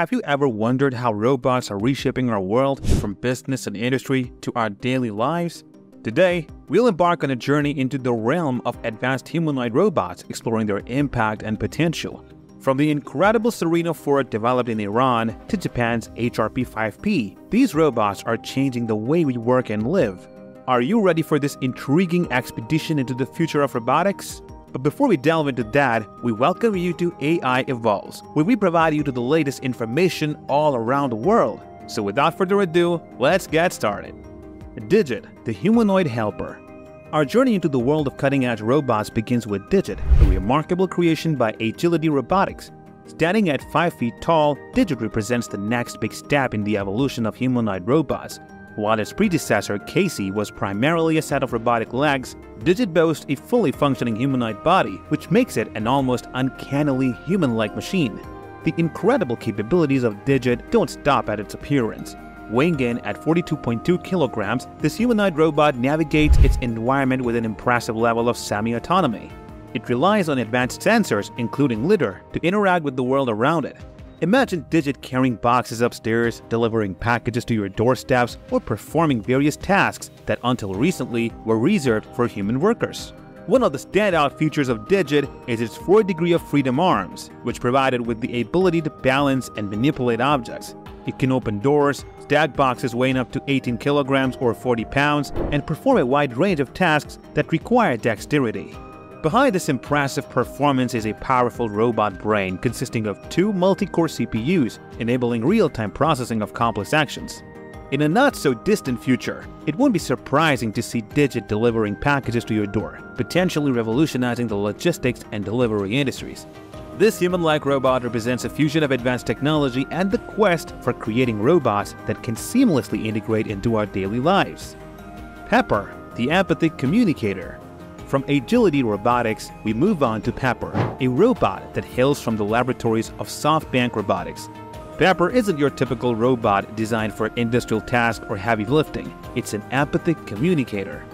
Have you ever wondered how robots are reshaping our world, from business and industry to our daily lives? Today, we'll embark on a journey into the realm of advanced humanoid robots, exploring their impact and potential. From the incredible Surena IV developed in Iran to Japan's HRP-5P, these robots are changing the way we work and live. Are you ready for this intriguing expedition into the future of robotics? But before we delve into that, we welcome you to AI Evolves, where we provide you with the latest information all around the world. So without further ado, let's get started. Digit, the humanoid helper. Our journey into the world of cutting-edge robots begins with Digit, a remarkable creation by Agility Robotics. Standing at 5 feet tall, Digit represents the next big step in the evolution of humanoid robots. While its predecessor, Casey, was primarily a set of robotic legs, Digit boasts a fully functioning humanoid body, which makes it an almost uncannily human-like machine. The incredible capabilities of Digit don't stop at its appearance. Weighing in at 42.2 kilograms, this humanoid robot navigates its environment with an impressive level of semi-autonomy. It relies on advanced sensors, including lidar, to interact with the world around it. Imagine Digit carrying boxes upstairs, delivering packages to your doorsteps, or performing various tasks that until recently were reserved for human workers. One of the standout features of Digit is its 4 degree of freedom arms, which provide it with the ability to balance and manipulate objects. It can open doors, stack boxes weighing up to 18 kilograms or 40 pounds, and perform a wide range of tasks that require dexterity. Behind this impressive performance is a powerful robot brain consisting of 2 multi-core CPUs, enabling real-time processing of complex actions. In a not-so-distant future, it won't be surprising to see Digit delivering packages to your door, potentially revolutionizing the logistics and delivery industries. This human-like robot represents a fusion of advanced technology and the quest for creating robots that can seamlessly integrate into our daily lives. Pepper, the empathic communicator. From Agility Robotics, we move on to Pepper, a robot that hails from the laboratories of SoftBank Robotics. Pepper isn't your typical robot designed for industrial tasks or heavy lifting. It's an empathic communicator.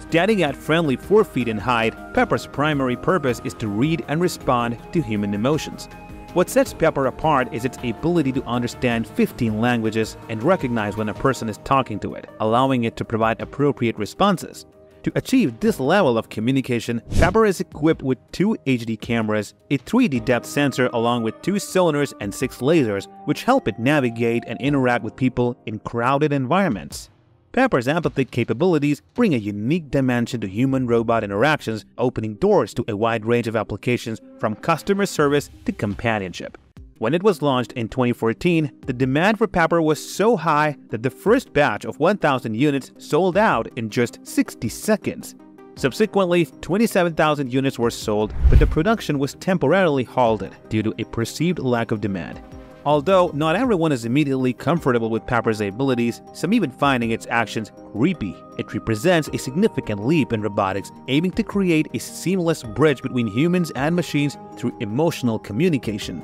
Standing at friendly 4 feet in height, Pepper's primary purpose is to read and respond to human emotions. What sets Pepper apart is its ability to understand 15 languages and recognize when a person is talking to it, allowing it to provide appropriate responses. To achieve this level of communication, Pepper is equipped with 2 HD cameras, a 3D depth sensor along with 2 sonars and 6 lasers, which help it navigate and interact with people in crowded environments. Pepper's empathic capabilities bring a unique dimension to human-robot interactions, opening doors to a wide range of applications from customer service to companionship. When it was launched in 2014, the demand for Pepper was so high that the first batch of 1,000 units sold out in just 60 seconds. Subsequently, 27,000 units were sold, but the production was temporarily halted due to a perceived lack of demand. Although not everyone is immediately comfortable with Pepper's abilities, some even finding its actions creepy, it represents a significant leap in robotics, aiming to create a seamless bridge between humans and machines through emotional communication.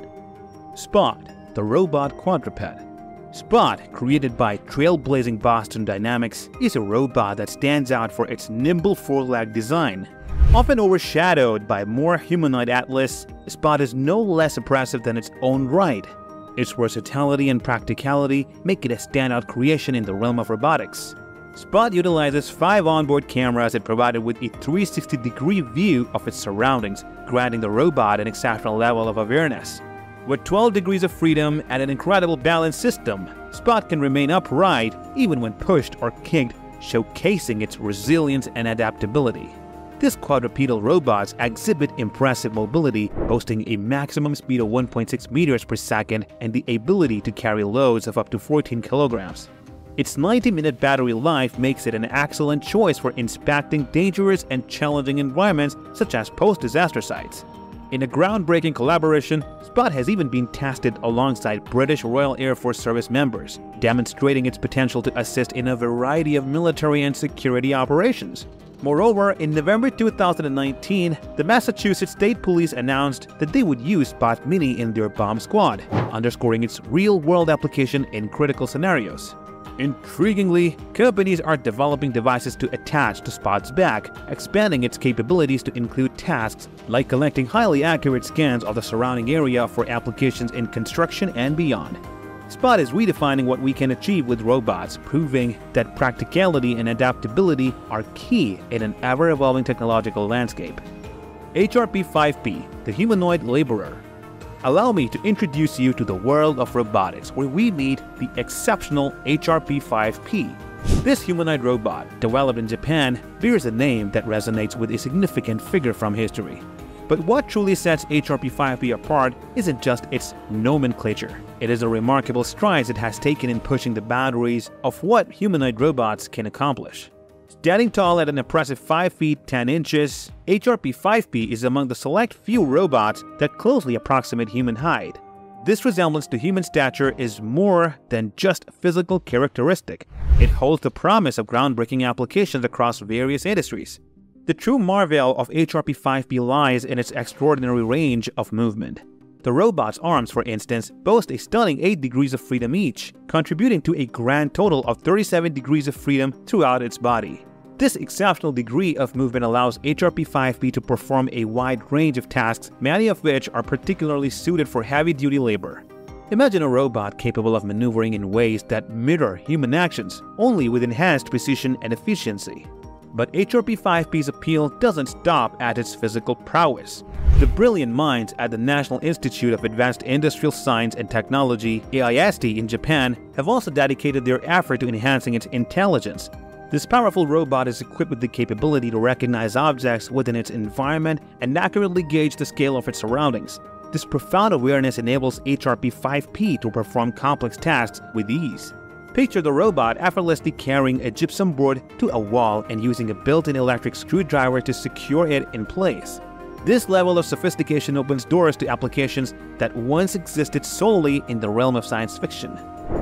Spot, the robot quadruped. Spot, created by trailblazing Boston Dynamics, is a robot that stands out for its nimble 4-leg design. Often overshadowed by more humanoid Atlas, Spot is no less impressive than its own right. Its versatility and practicality make it a standout creation in the realm of robotics. Spot utilizes 5 onboard cameras and provided with a 360-degree view of its surroundings, granting the robot an exceptional level of awareness. With 12 degrees of freedom and an incredible balance system, Spot can remain upright even when pushed or kicked, showcasing its resilience and adaptability. These quadrupedal robots exhibit impressive mobility, boasting a maximum speed of 1.6 meters per second and the ability to carry loads of up to 14 kilograms. Its 90-minute battery life makes it an excellent choice for inspecting dangerous and challenging environments such as post-disaster sites. In a groundbreaking collaboration, Spot has even been tested alongside British Royal Air Force service members, demonstrating its potential to assist in a variety of military and security operations. Moreover, in November 2019, the Massachusetts State Police announced that they would use Spot Mini in their bomb squad, underscoring its real-world application in critical scenarios. Intriguingly, companies are developing devices to attach to Spot's back, expanding its capabilities to include tasks like collecting highly accurate scans of the surrounding area for applications in construction and beyond. Spot is redefining what we can achieve with robots, proving that practicality and adaptability are key in an ever-evolving technological landscape. HRP-5P, the humanoid laborer. Allow me to introduce you to the world of robotics, where we meet the exceptional HRP-5P. This humanoid robot, developed in Japan, bears a name that resonates with a significant figure from history. But what truly sets HRP-5P apart isn't just its nomenclature. It is the remarkable strides it has taken in pushing the boundaries of what humanoid robots can accomplish. Standing tall at an impressive 5 feet 10 inches, HRP-5P is among the select few robots that closely approximate human height. This resemblance to human stature is more than just a physical characteristic. It holds the promise of groundbreaking applications across various industries. The true marvel of HRP-5P lies in its extraordinary range of movement. The robot's arms, for instance, boast a stunning 8 degrees of freedom each, contributing to a grand total of 37 degrees of freedom throughout its body. This exceptional degree of movement allows HRP-5P to perform a wide range of tasks, many of which are particularly suited for heavy-duty labor. Imagine a robot capable of maneuvering in ways that mirror human actions, only with enhanced precision and efficiency. But HRP-5P's appeal doesn't stop at its physical prowess. The brilliant minds at the National Institute of Advanced Industrial Science and Technology (AIST) in Japan have also dedicated their effort to enhancing its intelligence. This powerful robot is equipped with the capability to recognize objects within its environment and accurately gauge the scale of its surroundings. This profound awareness enables HRP-5P to perform complex tasks with ease. Picture the robot effortlessly carrying a gypsum board to a wall and using a built-in electric screwdriver to secure it in place. This level of sophistication opens doors to applications that once existed solely in the realm of science fiction.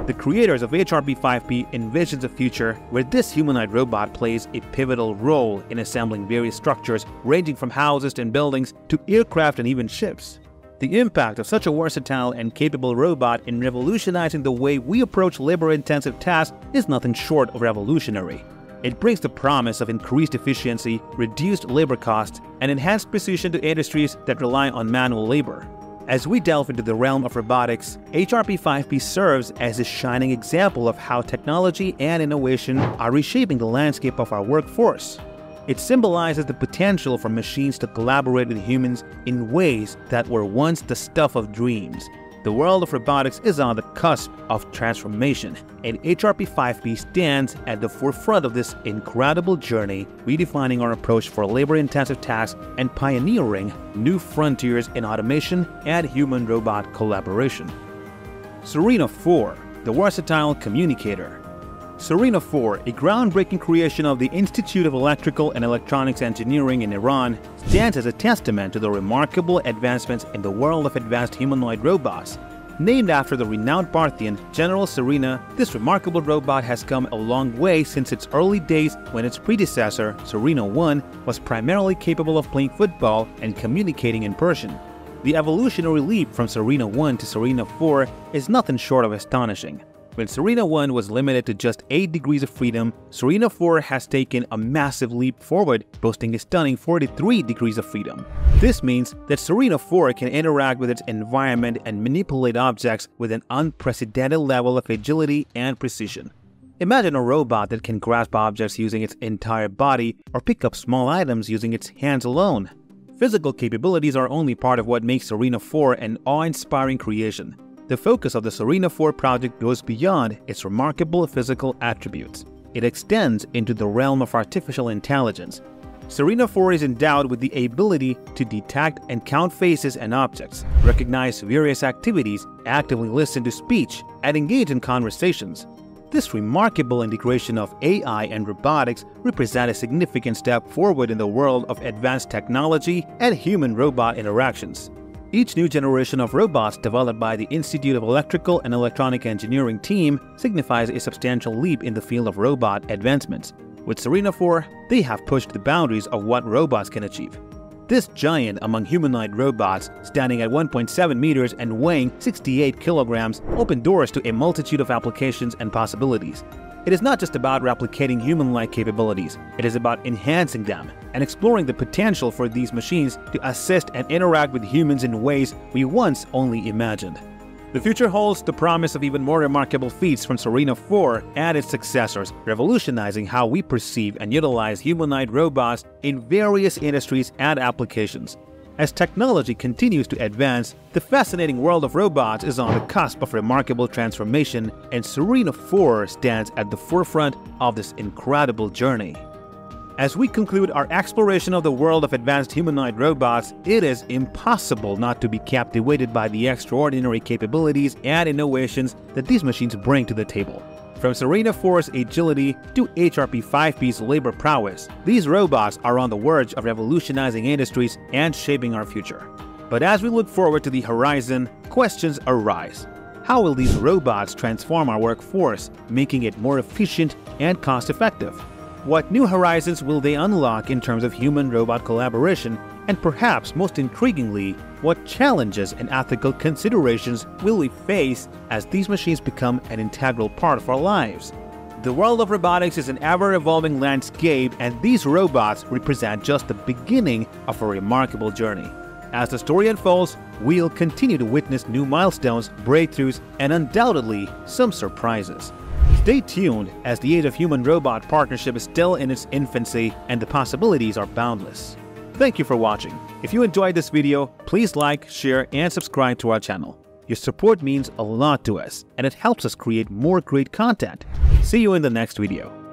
The creators of HRP-5P envisions a future where this humanoid robot plays a pivotal role in assembling various structures ranging from houses and buildings to aircraft and even ships. The impact of such a versatile and capable robot in revolutionizing the way we approach labor-intensive tasks is nothing short of revolutionary. It brings the promise of increased efficiency, reduced labor costs, and enhanced precision to industries that rely on manual labor. As we delve into the realm of robotics, HRP-5P serves as a shining example of how technology and innovation are reshaping the landscape of our workforce. It symbolizes the potential for machines to collaborate with humans in ways that were once the stuff of dreams. The world of robotics is on the cusp of transformation, and HRP-5P stands at the forefront of this incredible journey, redefining our approach for labor-intensive tasks and pioneering new frontiers in automation and human-robot collaboration. Surena IV, the versatile communicator. Surena IV, a groundbreaking creation of the Institute of Electrical and Electronics Engineering in Iran, stands as a testament to the remarkable advancements in the world of advanced humanoid robots. Named after the renowned Parthian General Surena, this remarkable robot has come a long way since its early days when its predecessor, Surena I, was primarily capable of playing football and communicating in Persian. The evolutionary leap from Surena I to Surena IV is nothing short of astonishing. When Surena I was limited to just 8 degrees of freedom, Surena IV has taken a massive leap forward, boasting a stunning 43 degrees of freedom. This means that Surena IV can interact with its environment and manipulate objects with an unprecedented level of agility and precision. Imagine a robot that can grasp objects using its entire body or pick up small items using its hands alone. Physical capabilities are only part of what makes Surena IV an awe-inspiring creation. The focus of the Surena IV project goes beyond its remarkable physical attributes. It extends into the realm of artificial intelligence. Surena IV is endowed with the ability to detect and count faces and objects, recognize various activities, actively listen to speech, and engage in conversations. This remarkable integration of AI and robotics represents a significant step forward in the world of advanced technology and human-robot interactions. Each new generation of robots developed by the Institute of Electrical and Electronic Engineering team signifies a substantial leap in the field of robot advancements. With Surena IV, they have pushed the boundaries of what robots can achieve. This giant among humanoid robots, standing at 1.7 meters and weighing 68 kilograms, opened doors to a multitude of applications and possibilities. It is not just about replicating human-like capabilities, it is about enhancing them and exploring the potential for these machines to assist and interact with humans in ways we once only imagined. The future holds the promise of even more remarkable feats from Surena IV and its successors, revolutionizing how we perceive and utilize humanoid robots in various industries and applications. As technology continues to advance, the fascinating world of robots is on the cusp of remarkable transformation, and Surena IV stands at the forefront of this incredible journey. As we conclude our exploration of the world of advanced humanoid robots, it is impossible not to be captivated by the extraordinary capabilities and innovations that these machines bring to the table. From Surena IV's agility to HRP-5P's labor prowess, these robots are on the verge of revolutionizing industries and shaping our future. But as we look forward to the horizon, questions arise. How will these robots transform our workforce, making it more efficient and cost-effective? What new horizons will they unlock in terms of human-robot collaboration? And perhaps most intriguingly, what challenges and ethical considerations will we face as these machines become an integral part of our lives? The world of robotics is an ever-evolving landscape, and these robots represent just the beginning of a remarkable journey. As the story unfolds, we'll continue to witness new milestones, breakthroughs, and undoubtedly some surprises. Stay tuned, as the age of human-robot partnership is still in its infancy and the possibilities are boundless. Thank you for watching. If you enjoyed this video, please like, share, and subscribe to our channel. Your support means a lot to us, and it helps us create more great content. See you in the next video.